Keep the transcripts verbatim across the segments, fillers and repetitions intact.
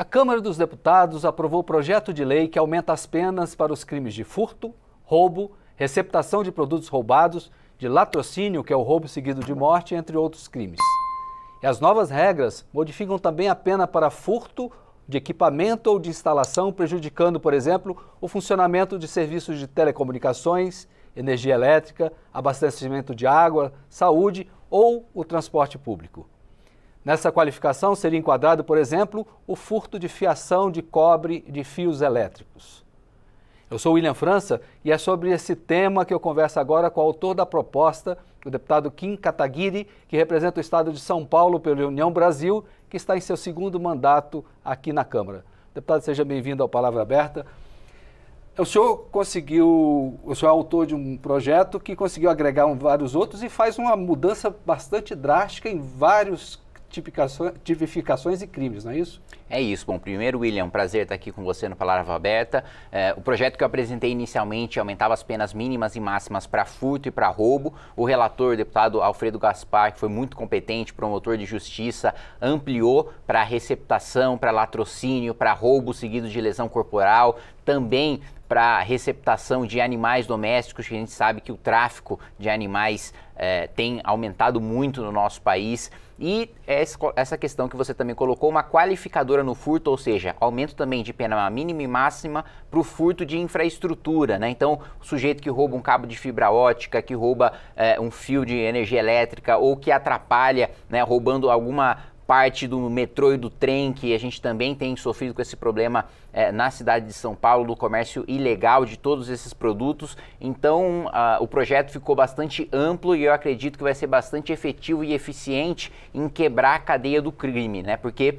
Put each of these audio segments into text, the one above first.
A Câmara dos Deputados aprovou o projeto de lei que aumenta as penas para os crimes de furto, roubo, receptação de produtos roubados, de latrocínio, que é o roubo seguido de morte, entre outros crimes. E as novas regras modificam também a pena para furto de equipamento ou de instalação, prejudicando, por exemplo, o funcionamento de serviços de telecomunicações, energia elétrica, abastecimento de água, saúde ou o transporte público. Nessa qualificação seria enquadrado, por exemplo, o furto de fiação de cobre de fios elétricos. Eu sou William França e é sobre esse tema que eu converso agora com o autor da proposta, o deputado Kim Kataguiri, que representa o Estado de São Paulo pela União Brasil, que está em seu segundo mandato aqui na Câmara. Deputado, seja bem-vindo ao Palavra Aberta. O senhor conseguiu, o senhor é autor de um projeto que conseguiu agregar vários outros e faz uma mudança bastante drástica em vários tipificações e crimes, não é isso? É isso. Bom, primeiro, William, prazer estar aqui com você no Palavra Aberta. É, o projeto que eu apresentei inicialmente aumentava as penas mínimas e máximas para furto e para roubo. O relator, o deputado Alfredo Gaspar, que foi muito competente, promotor de justiça, ampliou para receptação, para latrocínio, para roubo seguido de lesão corporal, também para receptação de animais domésticos, que a gente sabe que o tráfico de animais é, tem aumentado muito no nosso país. E essa questão que você também colocou, uma qualificadora no furto, ou seja, aumento também de pena mínima e máxima para o furto de infraestrutura, né? Então, o sujeito que rouba um cabo de fibra ótica, que rouba é, um fio de energia elétrica ou que atrapalha, né, roubando alguma parte do metrô e do trem, que a gente também tem sofrido com esse problema eh, na cidade de São Paulo, do comércio ilegal de todos esses produtos. Então, uh, o projeto ficou bastante amplo e eu acredito que vai ser bastante efetivo e eficiente em quebrar a cadeia do crime, né? Porque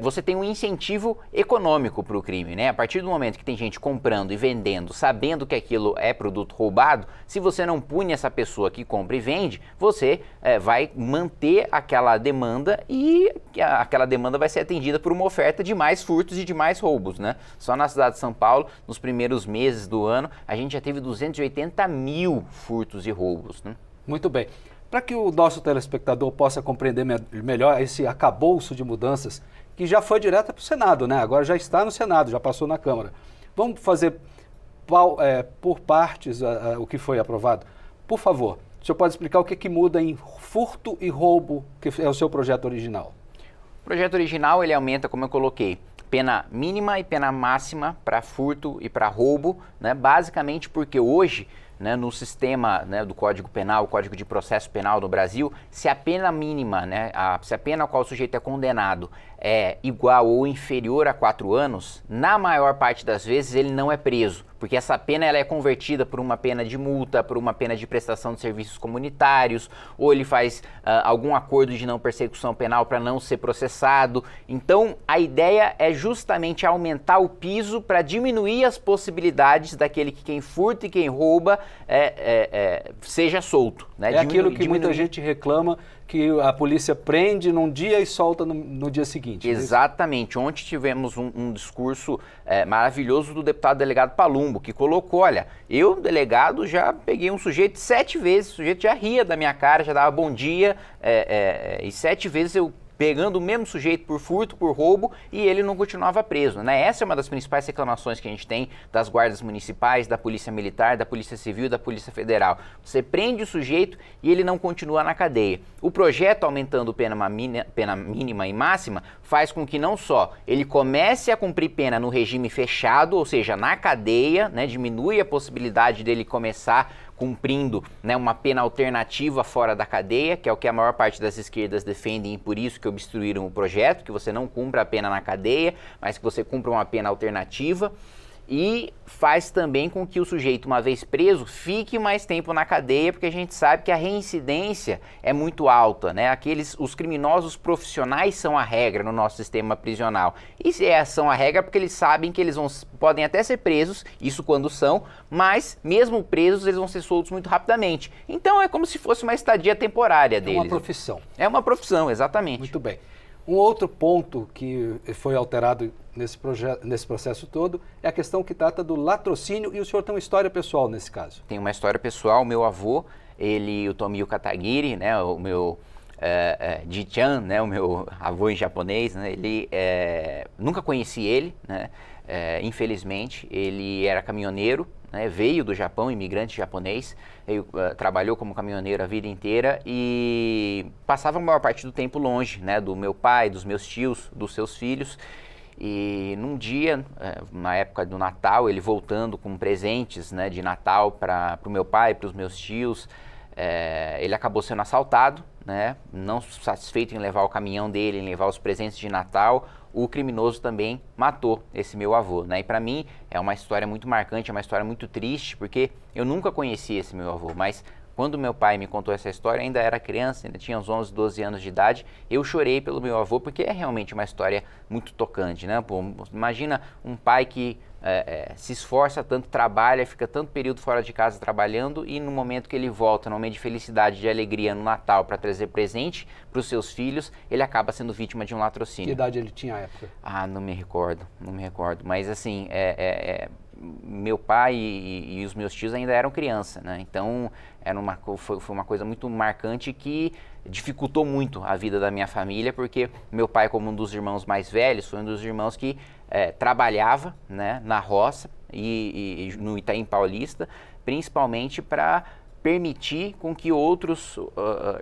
você tem um incentivo econômico para o crime, né? A partir do momento que tem gente comprando e vendendo, sabendo que aquilo é produto roubado, se você não pune essa pessoa que compra e vende, você é, vai manter aquela demanda e aquela demanda vai ser atendida por uma oferta de mais furtos e de mais roubos, né? Só na cidade de São Paulo, nos primeiros meses do ano, a gente já teve duzentos e oitenta mil furtos e roubos, né? Muito bem. Para que o nosso telespectador possa compreender me- melhor esse acabouço de mudanças, que já foi direta para o Senado, né? Agora já está no Senado, já passou na Câmara. Vamos fazer pau, é, por partes a, a, o que foi aprovado. Por favor, o senhor pode explicar o que, que muda em furto e roubo, que é o seu projeto original? O projeto original, ele aumenta, como eu coloquei, pena mínima e pena máxima para furto e para roubo, né? Basicamente porque hoje, né, no sistema, né, do Código Penal, o Código de Processo Penal no Brasil, se a pena mínima, né, a, se a pena a qual o sujeito é condenado é igual ou inferior a quatro anos, na maior parte das vezes ele não é preso, porque essa pena ela é convertida por uma pena de multa, por uma pena de prestação de serviços comunitários, ou ele faz uh, algum acordo de não persecução penal para não ser processado. Então, a ideia é justamente aumentar o piso para diminuir as possibilidades daquele que quem furta e quem rouba é, é, é, seja solto, né? É diminu- aquilo que diminuir. Muita gente reclama, que a polícia prende num dia e solta no, no dia seguinte. Exatamente. Ontem tivemos um, um discurso é, maravilhoso do deputado delegado Palumbo, que colocou, olha, eu, delegado, já peguei um sujeito sete vezes, o sujeito já ria da minha cara, já dava bom dia, é, é, e sete vezes eu pegando o mesmo sujeito por furto, por roubo, e ele não continuava preso, né? Essa é uma das principais reclamações que a gente tem das guardas municipais, da polícia militar, da polícia civil, da polícia federal. Você prende o sujeito e ele não continua na cadeia. O projeto, aumentando pena, pena mínima e máxima, faz com que não só ele comece a cumprir pena no regime fechado, ou seja, na cadeia, né? Diminui a possibilidade dele começar cumprindo, né, uma pena alternativa fora da cadeia, que é o que a maior parte das esquerdas defendem e por isso que obstruíram o projeto, que você não cumpra a pena na cadeia, mas que você cumpra uma pena alternativa. E faz também com que o sujeito, uma vez preso, fique mais tempo na cadeia, porque a gente sabe que a reincidência é muito alta, né? Aqueles, os criminosos profissionais são a regra no nosso sistema prisional. E é, são a regra porque eles sabem que eles vão, podem até ser presos, isso quando são, mas mesmo presos eles vão ser soltos muito rapidamente. Então é como se fosse uma estadia temporária deles. É uma profissão. É uma profissão, exatamente. Muito bem. Um outro ponto que foi alterado nesse, proje- nesse processo todo é a questão que trata do latrocínio, e o senhor tem uma história pessoal nesse caso. Tem uma história pessoal. Meu avô, ele, o Tomio Katagiri, né, o meu é, é, Ji-chan, né, o meu avô em japonês, né, ele, é, nunca conheci ele, né, é, infelizmente, ele era caminhoneiro, né, veio do Japão, imigrante japonês, veio, uh, trabalhou como caminhoneiro a vida inteira e passava a maior parte do tempo longe, né, do meu pai, dos meus tios, dos seus filhos. E num dia, na época do Natal, ele voltando com presentes, né, de Natal para o meu pai, para os meus tios, é, ele acabou sendo assaltado, né, não satisfeito em levar o caminhão dele, em levar os presentes de Natal, o criminoso também matou esse meu avô, né? E para mim é uma história muito marcante, é uma história muito triste, porque eu nunca conheci esse meu avô, mas quando meu pai me contou essa história, ainda era criança, ainda tinha uns onze, doze anos de idade, eu chorei pelo meu avô, porque é realmente uma história muito tocante, né? Pô, imagina um pai que é, é, se esforça tanto, trabalha, fica tanto período fora de casa trabalhando e no momento que ele volta, no momento de felicidade, de alegria no Natal para trazer presente para os seus filhos, ele acaba sendo vítima de um latrocínio. Que idade ele tinha à época? Ah, não me recordo, não me recordo, mas assim, é... é, é... meu pai e, e os meus tios ainda eram criança, né? Então era uma, foi, foi uma coisa muito marcante que dificultou muito a vida da minha família, porque meu pai, como um dos irmãos mais velhos, foi um dos irmãos que é, trabalhava, né, na roça e, e no Itaim Paulista, principalmente para permitir com que outros uh,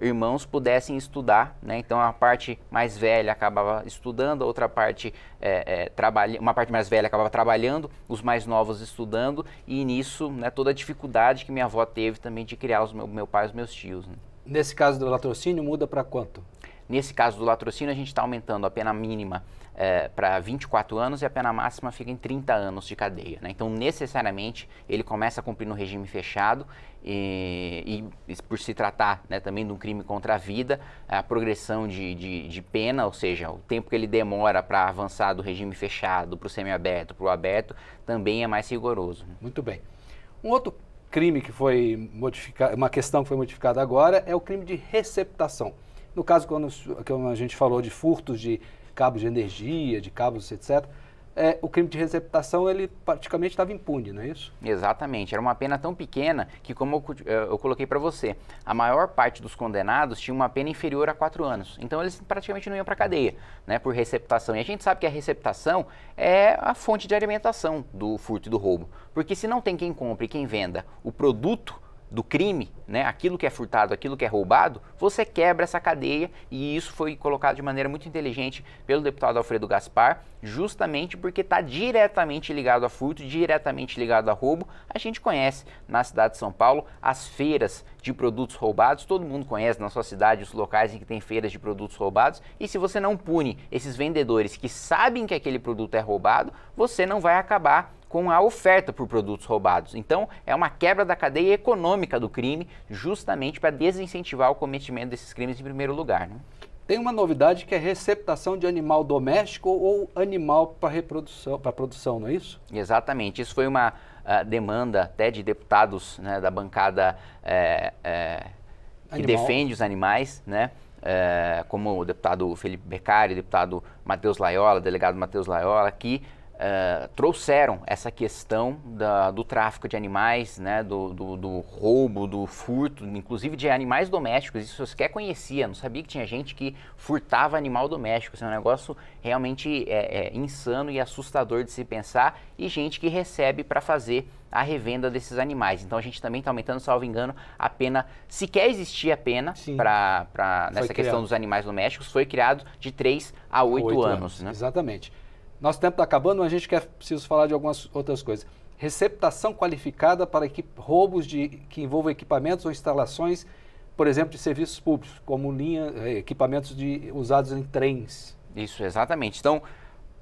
irmãos pudessem estudar, né? Então a parte mais velha acabava estudando, a outra parte é, é, trabalha, uma parte mais velha acabava trabalhando, os mais novos estudando, e nisso, né, toda a dificuldade que minha avó teve também de criar os meu, meu pai e os meus tios, né? Nesse caso do latrocínio, muda para quanto? Nesse caso do latrocínio, a gente está aumentando a pena mínima é, para vinte e quatro anos e a pena máxima fica em trinta anos de cadeia, né? Então, necessariamente, ele começa a cumprir no regime fechado e, e por se tratar, né, também de um crime contra a vida, a progressão de, de, de pena, ou seja, o tempo que ele demora para avançar do regime fechado para o semiaberto, para o aberto, também é mais rigoroso. Muito bem. Um outro crime que foi modificado, uma questão que foi modificada agora, é o crime de receptação. No caso, quando a gente falou de furtos de cabos de energia, de cabos, etcétera, é, o crime de receptação, ele praticamente estava impune, não é isso? Exatamente. Era uma pena tão pequena que, como eu, eu coloquei para você, a maior parte dos condenados tinha uma pena inferior a quatro anos. Então, eles praticamente não iam para a cadeia, né, por receptação. E a gente sabe que a receptação é a fonte de alimentação do furto e do roubo. Porque se não tem quem compre e quem venda o produto do crime, né, aquilo que é furtado, aquilo que é roubado, você quebra essa cadeia, e isso foi colocado de maneira muito inteligente pelo deputado Alfredo Gaspar, justamente porque está diretamente ligado a furto, diretamente ligado a roubo. A gente conhece na cidade de São Paulo as feiras de produtos roubados, todo mundo conhece na sua cidade os locais em que tem feiras de produtos roubados, e se você não pune esses vendedores que sabem que aquele produto é roubado, você não vai acabar com a oferta por produtos roubados. Então, é uma quebra da cadeia econômica do crime, justamente para desincentivar o cometimento desses crimes em primeiro lugar, né? Tem uma novidade que é a receptação de animal doméstico ou animal para reprodução, para produção, não é isso? Exatamente. Isso foi uma uh, demanda até de deputados, né, da bancada é, é, que defende os animais, né? É, como o deputado Felipe Beccari, o deputado Matheus Laiola, o delegado Matheus Laiola, que Uh, trouxeram essa questão da, do tráfico de animais, né, do, do, do roubo, do furto, inclusive de animais domésticos. Isso eu sequer conhecia, não sabia que tinha gente que furtava animal doméstico. Isso é um negócio realmente é, é, insano e assustador de se pensar, e gente que recebe para fazer a revenda desses animais. Então a gente também está aumentando, salvo engano, a pena, sequer existia a pena pra, pra, nessa questão dos animais domésticos, foi criado de três a oito anos, anos, né? Exatamente. Nosso tempo está acabando, mas a gente quer, preciso falar de algumas outras coisas. Receptação qualificada para roubos de, que envolvam equipamentos ou instalações, por exemplo, de serviços públicos, como linha, equipamentos de, usados em trens. Isso, exatamente. Então,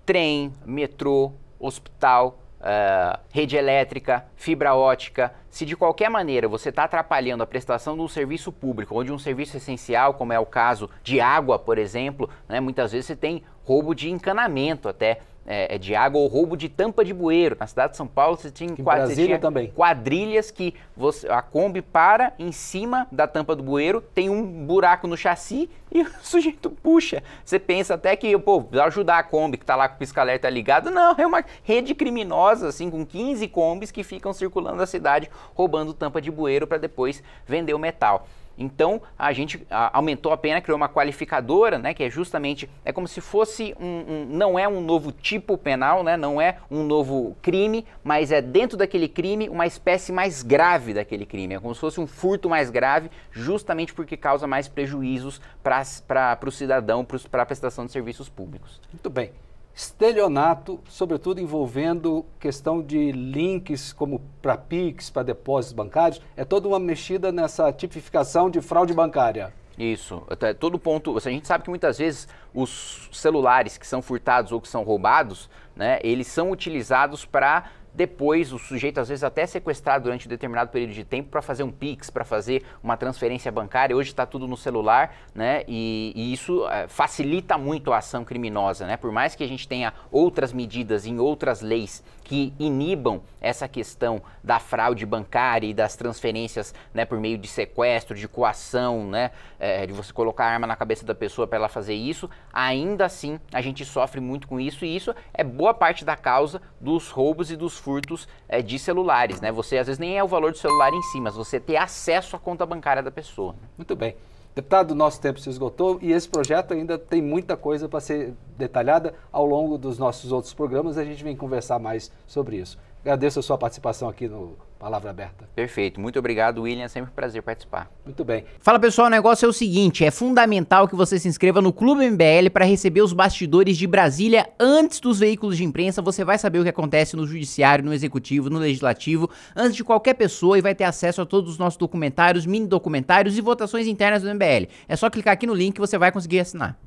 trem, metrô, hospital, uh, rede elétrica, fibra ótica. Se de qualquer maneira você está atrapalhando a prestação de um serviço público, onde um serviço essencial, como é o caso de água, por exemplo, né, muitas vezes você tem roubo de encanamento até é, de água, ou roubo de tampa de bueiro. Na cidade de São Paulo você tinha, quadr você tinha quadrilhas que você, a Kombi para em cima da tampa do bueiro, tem um buraco no chassi e o sujeito puxa. Você pensa até que, pô, precisa ajudar a Kombi que está lá com o pisca-alerta ligado. Não, é uma rede criminosa, assim, com quinze Kombis que ficam circulando a cidade roubando tampa de bueiro para depois vender o metal. Então, a gente aumentou a pena, criou uma qualificadora, né, que é justamente, é como se fosse, um, um, não é um novo tipo penal, né, não é um novo crime, mas é dentro daquele crime uma espécie mais grave daquele crime, é como se fosse um furto mais grave, justamente porque causa mais prejuízos para o cidadão, para a prestação de serviços públicos. Muito bem. Estelionato, sobretudo envolvendo questão de links como para Pix, para depósitos bancários, é toda uma mexida nessa tipificação de fraude bancária. Isso, até todo ponto, a gente sabe que muitas vezes os celulares que são furtados ou que são roubados, né, eles são utilizados para... Depois, o sujeito, às vezes, até é sequestrado durante um determinado período de tempo para fazer um Pix, para fazer uma transferência bancária. Hoje está tudo no celular, né? E, e isso é, facilita muito a ação criminosa, né? Por mais que a gente tenha outras medidas em outras leis que inibam essa questão da fraude bancária e das transferências, né, por meio de sequestro, de coação, né? É, de você colocar a arma na cabeça da pessoa para ela fazer isso, ainda assim a gente sofre muito com isso, e isso é boa parte da causa dos roubos e dos furtos é, de celulares, né? Você às vezes nem é o valor do celular em si, mas você ter acesso à conta bancária da pessoa. Né? Muito bem. Deputado, nosso tempo se esgotou e esse projeto ainda tem muita coisa para ser detalhada. Ao longo dos nossos outros programas, a gente vem conversar mais sobre isso. Agradeço a sua participação aqui no Palavra Aberta. Perfeito. Muito obrigado, William. É sempre um prazer participar. Muito bem. Fala, pessoal. O negócio é o seguinte. É fundamental que você se inscreva no Clube M B L para receber os bastidores de Brasília antes dos veículos de imprensa. Você vai saber o que acontece no Judiciário, no Executivo, no Legislativo, antes de qualquer pessoa, e vai ter acesso a todos os nossos documentários, mini documentários e votações internas do M B L. É só clicar aqui no link que você vai conseguir assinar.